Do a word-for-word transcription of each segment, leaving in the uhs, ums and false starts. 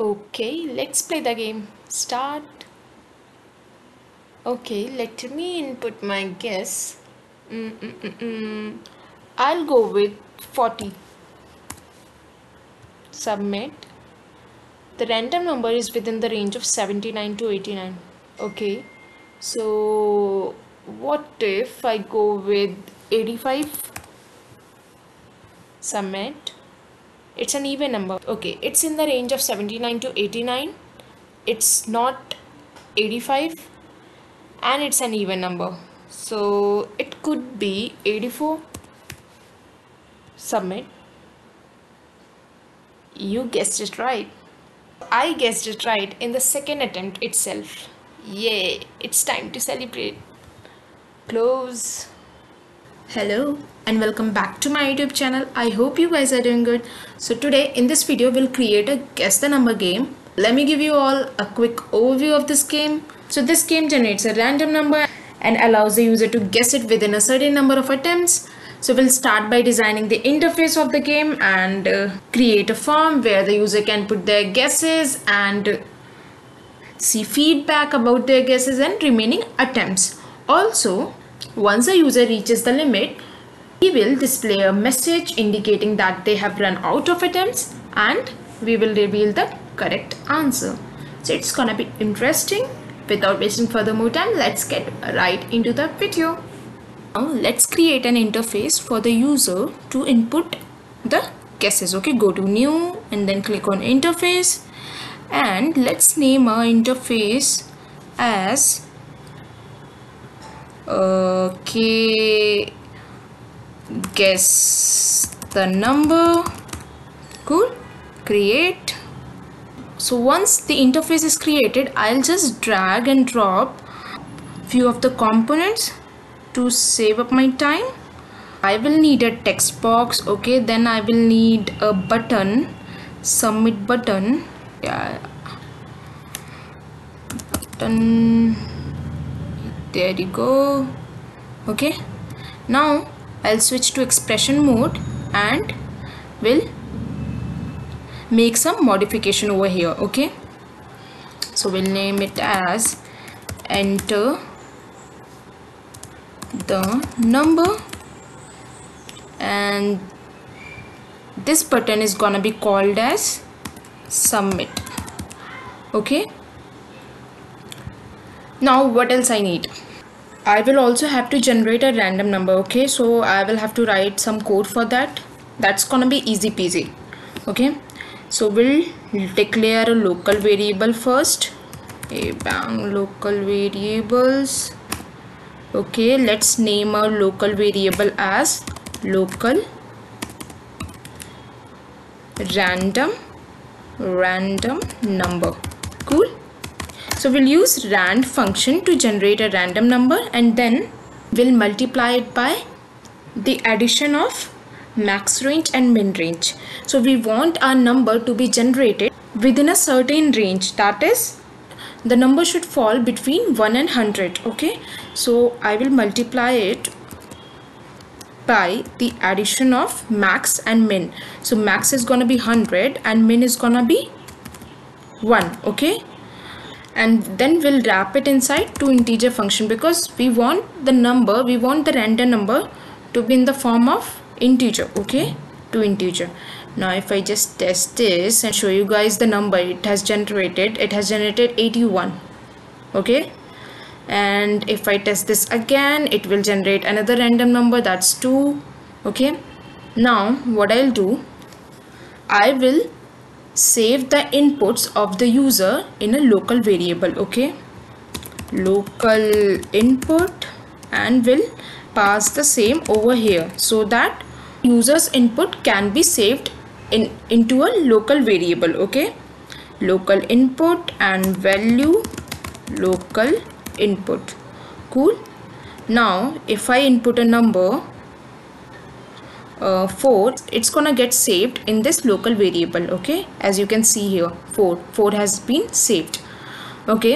Okay, let's play the game. Start. Okay, let me input my guess. Mm -mm -mm -mm. I'll go with forty. Submit. The random number is within the range of seventy-nine to eighty-nine. Okay, so what if I go with eighty-five? Submit. It's an even number. Okay, it's in the range of seventy-nine to eighty-nine. It's not eighty-five and it's an even number. So it could be eighty-four. Submit. You guessed it right. I guessed it right in the second attempt itself. Yay, it's time to celebrate. Close. Hello and welcome back to my YouTube channel. I hope you guys are doing good. So today in this video we'll create a guess the number game. Let me give you all a quick overview of this game. So this game generates a random number and allows the user to guess it within a certain number of attempts. So we'll start by designing the interface of the game and uh, create a form where the user can put their guesses and uh, see feedback about their guesses and remaining attempts. Also, once the user reaches the limit, we will display a message indicating that they have run out of attempts and we will reveal the correct answer. So it's gonna be interesting. Without wasting further more time, let's get right into the video. Now let's create an interface for the user to input the guesses. Okay, go to new and then click on interface, and let's name our interface as okay guess the number. Cool. Create. So once the interface is created, I'll just drag and drop few of the components to save up my time. I will need a text box. Okay, then I will need a button, submit button. Yeah, button. There you go. Okay, now I'll switch to expression mode and will make some modification over here. Okay, so we'll name it as enter the number, and this button is gonna be called as submit. Okay, now what else I need? I will also have to generate a random number. Okay, so I will have to write some code for that. That's gonna be easy peasy. Okay, so we'll declare a local variable first. Okay, bang, local variables. Okay, let's name our local variable as local random random number. Cool. So we'll use rand function to generate a random number, and then we'll multiply it by the addition of max range and min range. So we want our number to be generated within a certain range, that is the number should fall between one and one hundred. Okay, so I will multiply it by the addition of max and min. So max is gonna be one hundred and min is gonna be one. Okay, and then we'll wrap it inside to integer function, because we want the number we want the random number to be in the form of integer. Okay, to integer. Now if I just test this and show you guys the number it has generated, it has generated eighty-one. Okay, and if I test this again, it will generate another random number, that's two. Okay, now what I'll do, I will save the inputs of the user in a local variable. Okay, local input, and will pass the same over here so that user's input can be saved in into a local variable. Okay, local input and value local input. Cool. Now if I input a number uh, four, it's gonna get saved in this local variable. Okay, as you can see here, four four has been saved. Okay,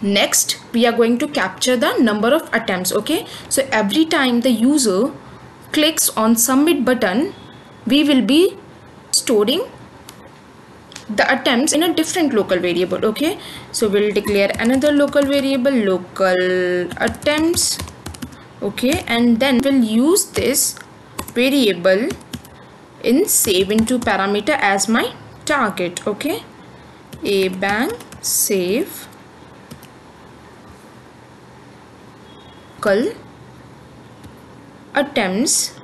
next we are going to capture the number of attempts. Okay, so every time the user clicks on submit button, we will be storing the attempts in a different local variable. Okay, so we'll declare another local variable, local attempts. Okay, and then we'll use this variable in save into parameter as my target. Okay, a bang save local attempts.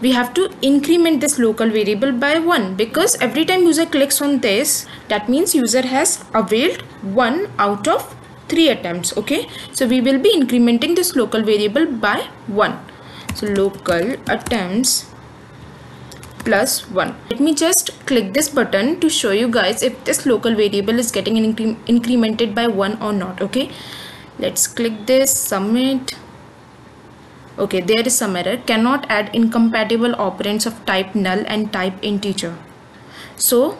We have to increment this local variable by one, because every time user clicks on this, that means user has availed one out of three attempts. Okay, so we will be incrementing this local variable by one. So local attempts plus one. Let me just click this button to show you guys if this local variable is getting incre incremented by one or not. Okay, let's click this, submit. Okay, there is some error, cannot add incompatible operands of type null and type integer. So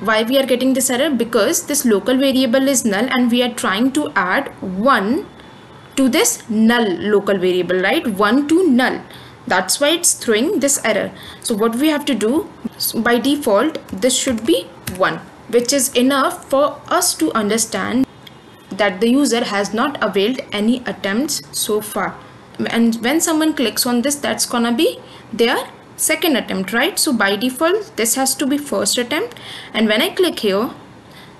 why we are getting this error? Because this local variable is null and we are trying to add one to this null local variable, right? One to null, that's why it's throwing this error. So what we have to do, by default this should be one, which is enough for us to understand that the user has not availed any attempts so far, and when someone clicks on this, that's gonna be their second attempt, right? So by default this has to be first attempt, and when I click here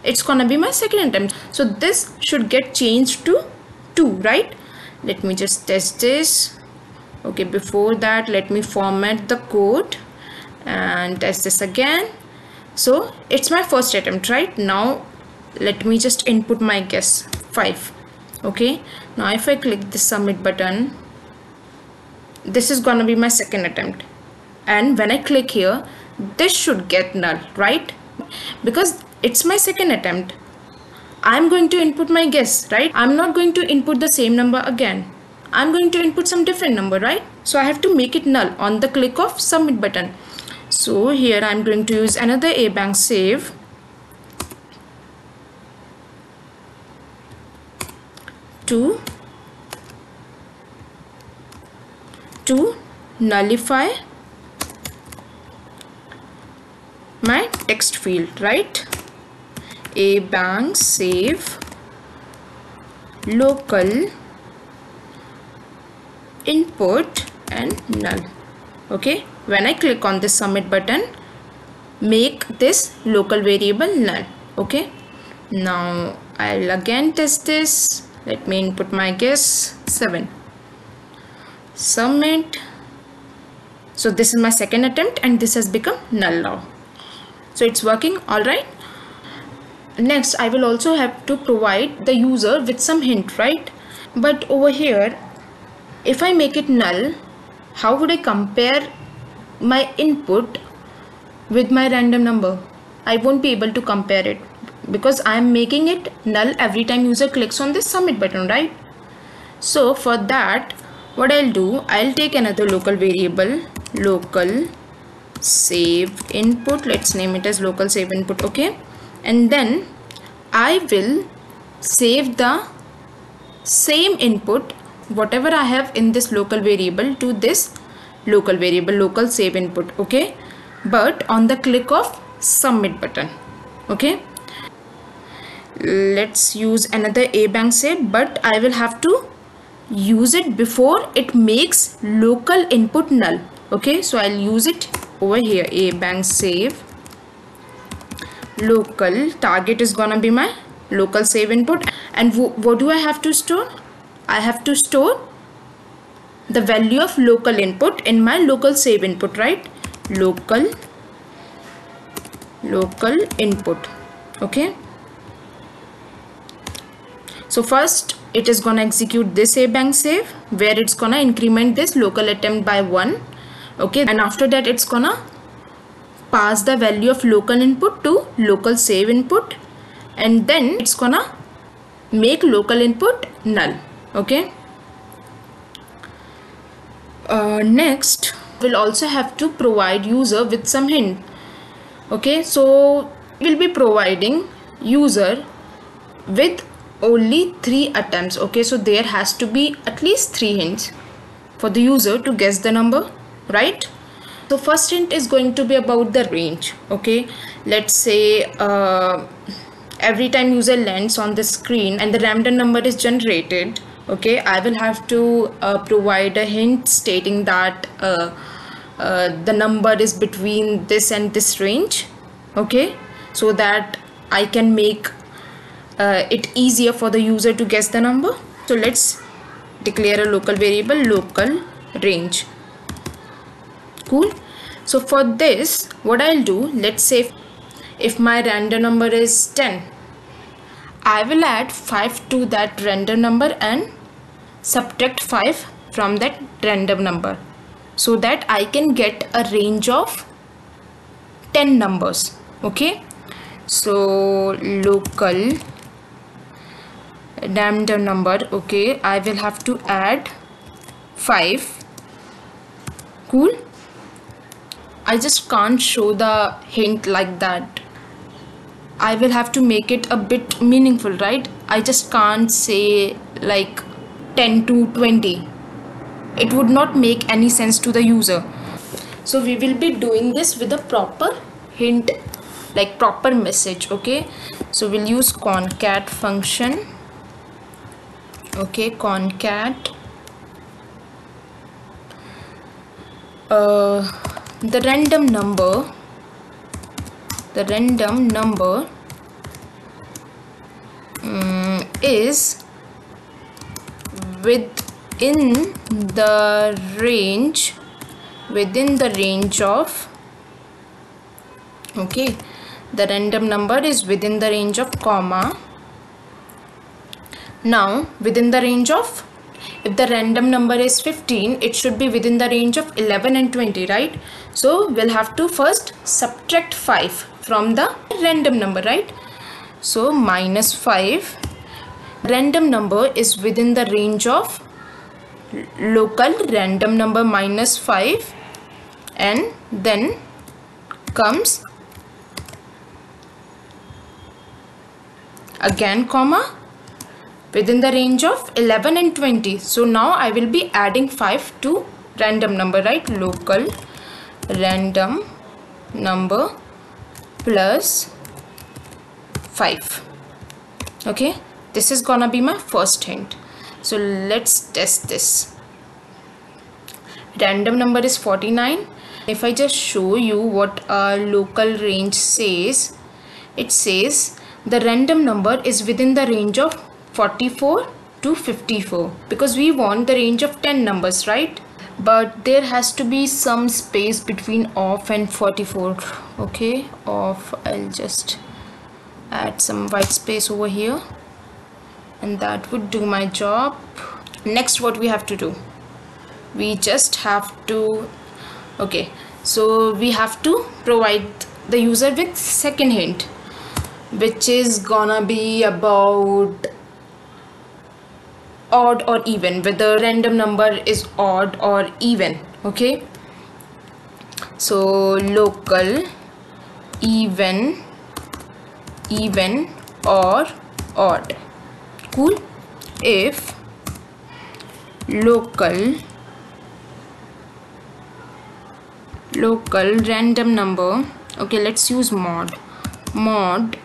it's gonna be my second attempt. So this should get changed to two, right? Let me just test this. Okay, before that let me format the code and test this again. So it's my first attempt, right? Now let me just input my guess, five. Okay, now if I click the submit button, this is gonna be my second attempt, and when I click here this should get null, right? Because it's my second attempt, I'm going to input my guess, right? I'm not going to input the same number again, I'm going to input some different number, right? So I have to make it null on the click of submit button. So here I'm going to use another a bang save to to nullify my text field, right? A bang save local input and null. Okay, when I click on the submit button, make this local variable null. Okay, now I'll again test this. Let me input my guess, seven. Submit. So this is my second attempt and this has become null now. So it's working, all right. Next, I will also have to provide the user with some hint, right? But over here, if I make it null, how would I compare my input with my random number? I won't be able to compare it, because I am making it null every time user clicks on this submit button, right? So for that, what I'll do, I'll take another local variable, local save input. Let's name it as local save input. Okay, and then I will save the same input, whatever I have in this local variable, to this local variable, local save input. Okay, but on the click of submit button. Okay, let's use another a bang save, but I will have to use it before it makes local input null. Okay, so I'll use it over here, a bang save local target is gonna be my local save input, and what do I have to store? I have to store the value of local input in my local save input, right? Local local input. Okay, so first it is gonna execute this a bang save where it's gonna increment this local attempt by one. Okay, and after that it's gonna pass the value of local input to local save input, and then it's gonna make local input null. Okay, uh, next we'll also have to provide user with some hint. Okay, so we'll be providing user with only three attempts. Okay, so there has to be at least three hints for the user to guess the number, right? So first hint is going to be about the range. Okay, let's say uh, every time user lands on the screen and the random number is generated, okay, I will have to uh, provide a hint stating that uh, uh, the number is between this and this range, okay, so that I can make uh, it easier for the user to guess the number. So let's declare a local variable, local range. Cool. So for this, what I'll do, let's say if, if my random number is ten, I will add five to that random number and subtract five from that random number, so that I can get a range of ten numbers. Okay, so local random number, okay, I will have to add five. Cool. I just can't show the hint like that. I will have to make it a bit meaningful, right? I just can't say like ten to twenty. It would not make any sense to the user. So we will be doing this with a proper hint, like proper message, okay? So we'll use concat function. Okay, concat. Uh, the random number, the random number um, is within the range, within the range of, okay, the random number is within the range of comma. Now within the range of, if the random number is fifteen, it should be within the range of eleven and twenty, right? So we'll have to first subtract five from the random number, right? So minus five. Random number is within the range of local random number minus five, and then comes again comma, within the range of eleven and twenty. So now I will be adding five to random number, right? Local random number plus five. Okay, this is gonna be my first hint. So let's test this. Random number is forty-nine. If I just show you what our local range says, it says the random number is within the range of forty-four to fifty-four, because we want the range of ten numbers, right? But there has to be some space between off and forty-four. Okay, off, I'll just add some white space over here, and that would do my job. Next, what we have to do, we just have to, okay, so we have to provide the user with second hint, which is gonna be about odd or even, whether random number is odd or even. Okay, so local even, even or odd. Cool. If local local random number, okay, let's use mod mod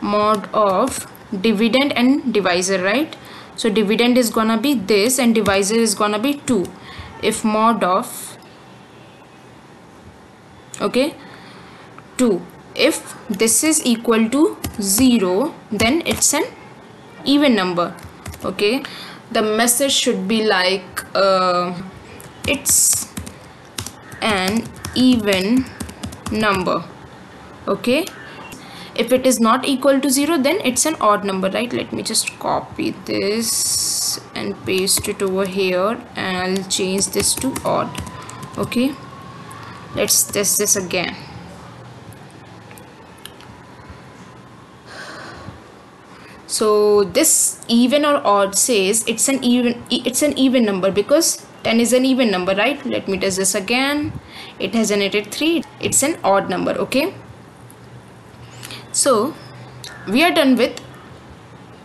mod of dividend and divisor, right? So dividend is gonna be this and divisor is gonna be two. If mod of, okay, two, if this is equal to zero, then it's an even number. Okay, the message should be like uh, it's an even number. Okay, if it is not equal to zero, then it's an odd number, right? Let me just copy this and paste it over here, and I'll change this to odd. Okay, let's test this again. So this even or odd says it's an even, it's an even number, because ten is an even number, right? Let me test this again. It has generated three. It's an odd number. Okay, so we are done with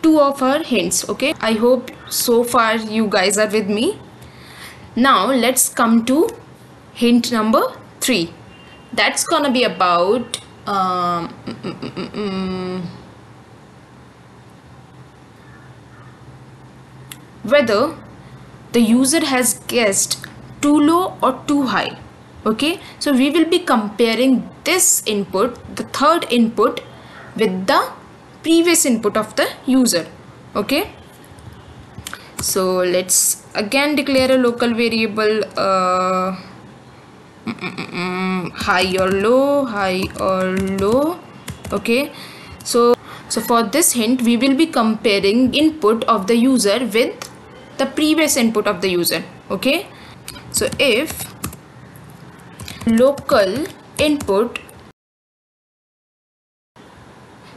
two of our hints. Okay, I hope so far you guys are with me. Now let's come to hint number three. That's gonna be about um, mm, mm, mm, whether the user has guessed too low or too high. Okay, so we will be comparing this input, the third input, with the previous input of the user. Okay, so let's again declare a local variable uh, mm, mm, mm, high or low, high or low. Okay, so so for this hint we will be comparing input of the user with the previous input of the user. Okay, so if local input,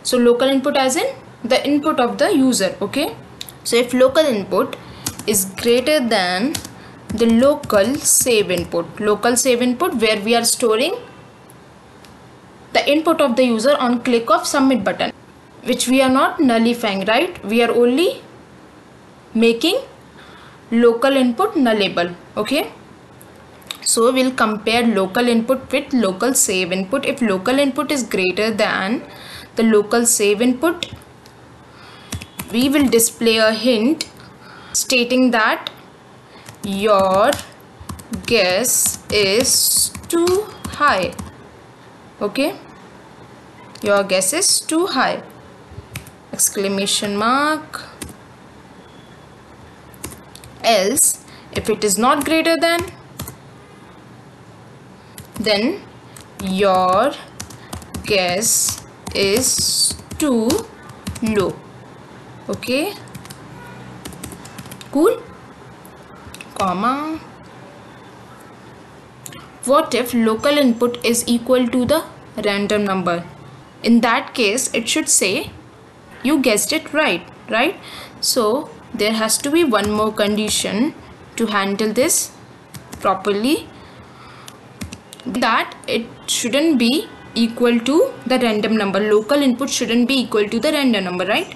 so local input as in the input of the user. Okay, so if local input is greater than the local save input, local save input where we are storing the input of the user on click of submit button, which we are not nullifying, right? We are only making local input nullable. Okay, so we'll compare local input with local save input. If local input is greater than the local save input, we will display a hint stating that your guess is too high. Okay, your guess is too high, exclamation mark. Else, if it is not greater than, then your guess is too low. Okay, cool, comma. What if local input is equal to the random number? In that case, it should say you guessed it right, right? So there has to be one more condition to handle this properly, that it shouldn't be equal to the random number. Local input shouldn't be equal to the random number, right?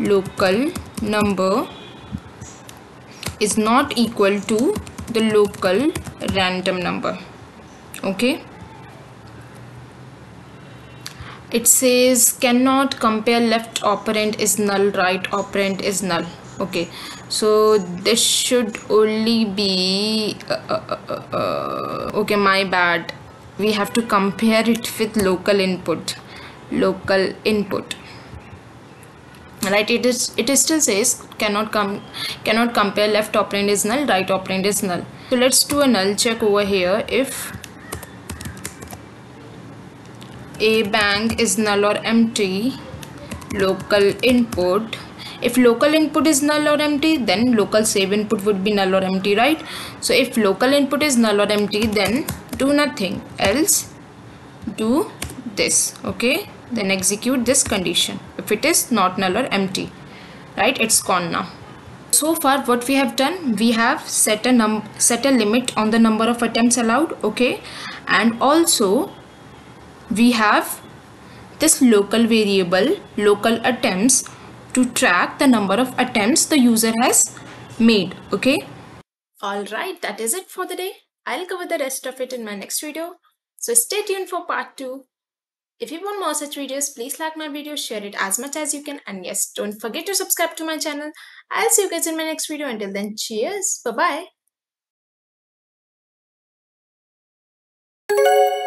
Local number is not equal to the local random number. Okay, it says cannot compare left operand is null, right operand is null. Okay, so this should only be uh, uh, uh, uh, okay, my bad, we have to compare it with local input, local input, right? It is, it is still says cannot come cannot compare left operand is null, right operand is null. So let's do a null check over here. If a bang is null or empty, local input, if local input is null or empty, then local save input would be null or empty, right? So if local input is null or empty, then do nothing, else do this. Okay, then execute this condition if it is not null or empty, right? It's gone now. So far what we have done, we have set a num set a limit on the number of attempts allowed. Okay, and also we have this local variable local attempts to track the number of attempts the user has made. Okay, all right, that is it for the day. I'll cover the rest of it in my next video, so stay tuned for part two. If you want more such videos, please like my video, share it as much as you can, and yes, don't forget to subscribe to my channel. I'll see you guys in my next video. Until then, cheers, bye bye.